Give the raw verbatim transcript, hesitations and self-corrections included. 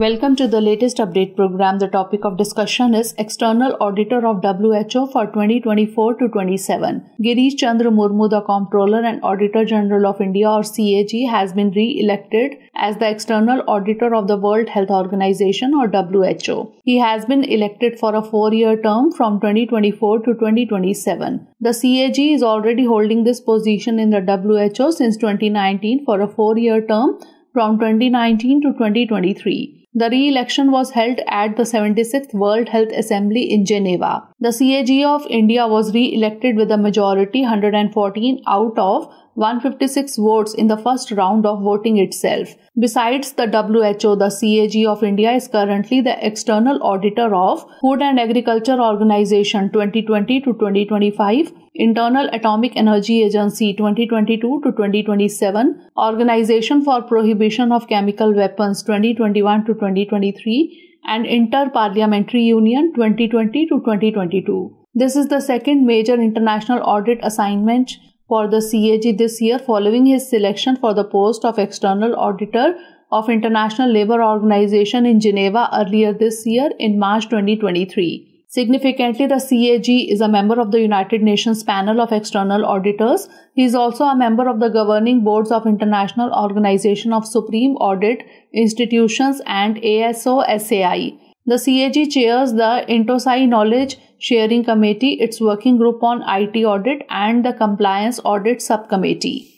Welcome to the latest update program. The topic of discussion is External Auditor of W H O for twenty twenty-four to twenty-seven. Girish Chandra Murmu, the Comptroller and Auditor General of India or C A G, has been re-elected as the External Auditor of the World Health Organization or W H O. He has been elected for a four-year term from twenty twenty-four to twenty twenty-seven. The C A G is already holding this position in the W H O since twenty nineteen for a four-year term from twenty nineteen to twenty twenty-three. The re-election was held at the seventy-sixth World Health Assembly in Geneva. The C A G of India was re-elected with a majority one hundred fourteen out of one hundred fifty-six votes in the first round of voting itself. Besides the W H O, the C A G of India is currently the External Auditor of Food and Agriculture Organization twenty twenty to twenty twenty-five, Internal Atomic Energy Agency twenty twenty-two to twenty twenty-seven, Organization for Prohibition of Chemical Weapons twenty twenty-one to twenty twenty-three, and Inter-Parliamentary Union twenty twenty to twenty twenty-two. This is the second major international audit assignment for the C A G this year, following his selection for the post of External Auditor of International Labour Organization in Geneva earlier this year in March twenty twenty-three. Significantly, the C A G is a member of the United Nations Panel of External Auditors. He is also a member of the governing boards of International Organization of Supreme Audit Institutions and ASOSAI. The C A G chairs the INTOSAI Knowledge Sharing Committee, its working group on I T audit, and the Compliance Audit Subcommittee.